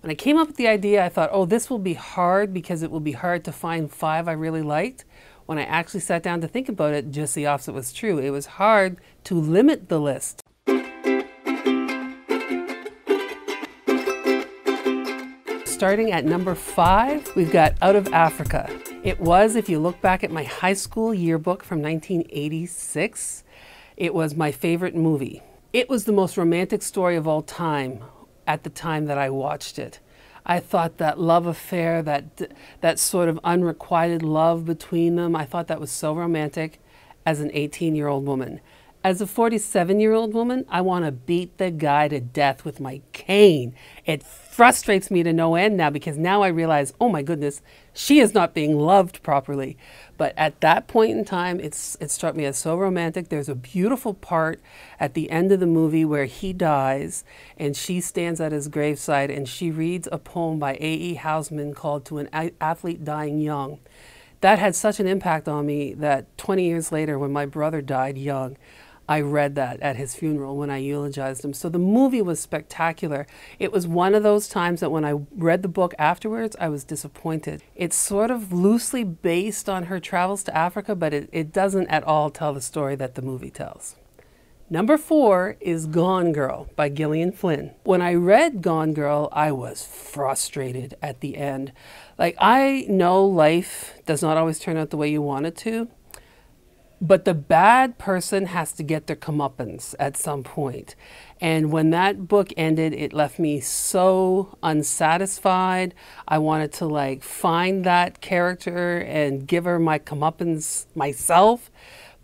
When I came up with the idea, I thought, oh, this will be hard because it will be hard to find five I really liked. When I actually sat down to think about it, just the opposite was true. It was hard to limit the list. Starting at number 5, we've got Out of Africa. It was, if you look back at my high school yearbook from 1986, it was my favorite movie. It was the most romantic story of all time at the time that I watched it. I thought that love affair, that sort of unrequited love between them, I thought that was so romantic as an 18-year-old woman. As a 47-year-old woman, I want to beat the guy to death with my cane. It frustrates me to no end now because now I realize, oh my goodness, she is not being loved properly. But at that point in time, it struck me as so romantic. There's a beautiful part at the end of the movie where he dies and she stands at his graveside and she reads a poem by A.E. Housman called "To an Athlete Dying Young." That had such an impact on me that 20 years later when my brother died young, I read that at his funeral when I eulogized him. So the movie was spectacular. It was one of those times that when I read the book afterwards, I was disappointed. It's sort of loosely based on her travels to Africa, but it doesn't at all tell the story that the movie tells. Number 4 is Gone Girl by Gillian Flynn. When I read Gone Girl, I was frustrated at the end. Like, I know life does not always turn out the way you want it to, but the bad person has to get their comeuppance at some point. And when that book ended, it left me so unsatisfied. I wanted to like find that character and give her my comeuppance myself.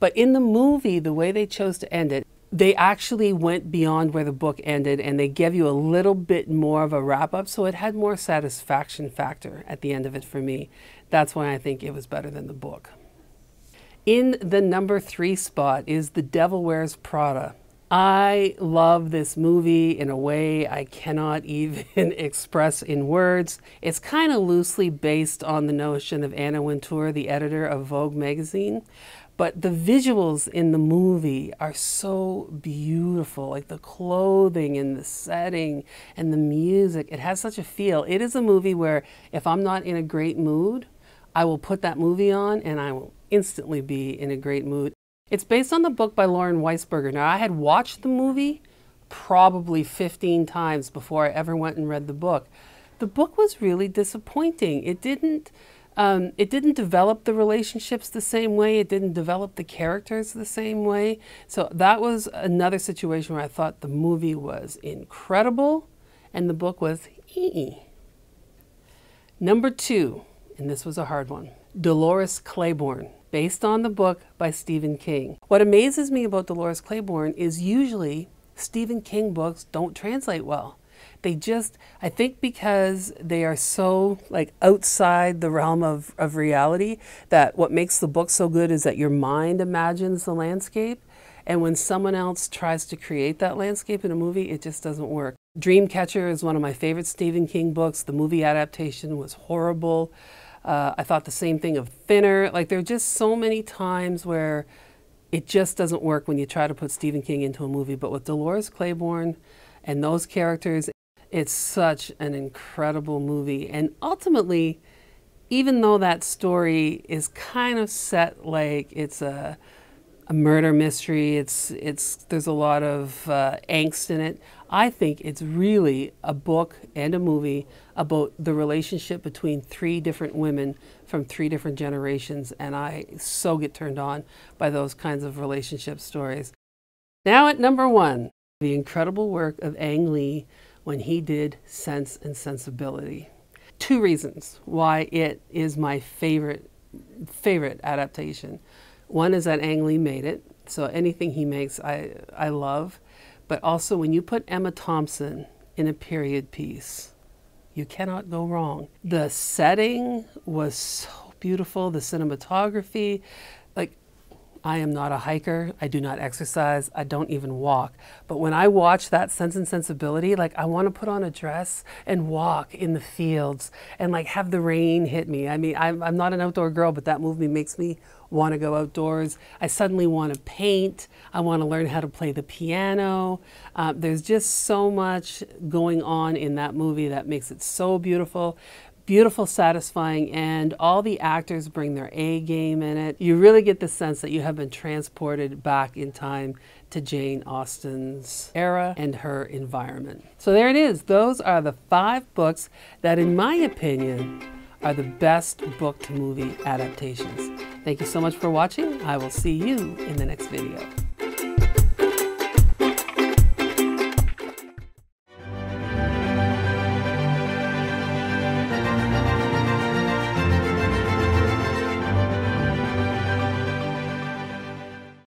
But in the movie, the way they chose to end it, they actually went beyond where the book ended and they gave you a little bit more of a wrap-up. So it had more satisfaction factor at the end of it for me. That's why I think it was better than the book. In the number 3 spot is The Devil Wears Prada. I love this movie in a way I cannot even express in words. It's kind of loosely based on the notion of Anna Wintour, the editor of Vogue magazine. But the visuals in the movie are so beautiful, like the clothing and the setting and the music. It has such a feel. It is a movie where if I'm not in a great mood, I will put that movie on and I will instantly be in a great mood. It's based on the book by Lauren Weisberger. Now, I had watched the movie probably 15 times before I ever went and read the book. The book was really disappointing. It didn't develop the relationships the same way. It didn't develop the characters the same way. So that was another situation where I thought the movie was incredible and the book was ee-ee. Number 2, and this was a hard one, Dolores Claiborne, based on the book by Stephen King. What amazes me about Dolores Claiborne is usually Stephen King books don't translate well. They just, I think because they are so like outside the realm of reality, that what makes the book so good is that your mind imagines the landscape. And when someone else tries to create that landscape in a movie, it just doesn't work. Dreamcatcher is one of my favorite Stephen King books. The movie adaptation was horrible. I thought the same thing of Thinner. Like, there are just so many times where it just doesn't work when you try to put Stephen King into a movie. But with Dolores Claiborne and those characters, it's such an incredible movie. And ultimately, even though that story is kind of set like it's a murder mystery, there's a lot of angst in it, I think it's really a book and a movie about the relationship between 3 different women from 3 different generations, and I so get turned on by those kinds of relationship stories. Now at number 1, the incredible work of Ang Lee when he did Sense and Sensibility. 2 reasons why it is my favorite adaptation. One is that Ang Lee made it, so anything he makes I love. But also when you put Emma Thompson in a period piece, you cannot go wrong. The setting was so beautiful, the cinematography, like I am not a hiker, I do not exercise, I don't even walk. But when I watch that Sense and Sensibility, like I want to put on a dress and walk in the fields and like have the rain hit me. I mean, I'm not an outdoor girl, but that movie makes me want to go outdoors. I suddenly want to paint. I want to learn how to play the piano. There's just so much going on in that movie that makes it so beautiful. Beautiful, satisfying, and all the actors bring their A game in it. You really get the sense that you have been transported back in time to Jane Austen's era and her environment. So there it is. Those are the 5 books that, in my opinion, are the best book-to-movie adaptations. Thank you so much for watching. I will see you in the next video.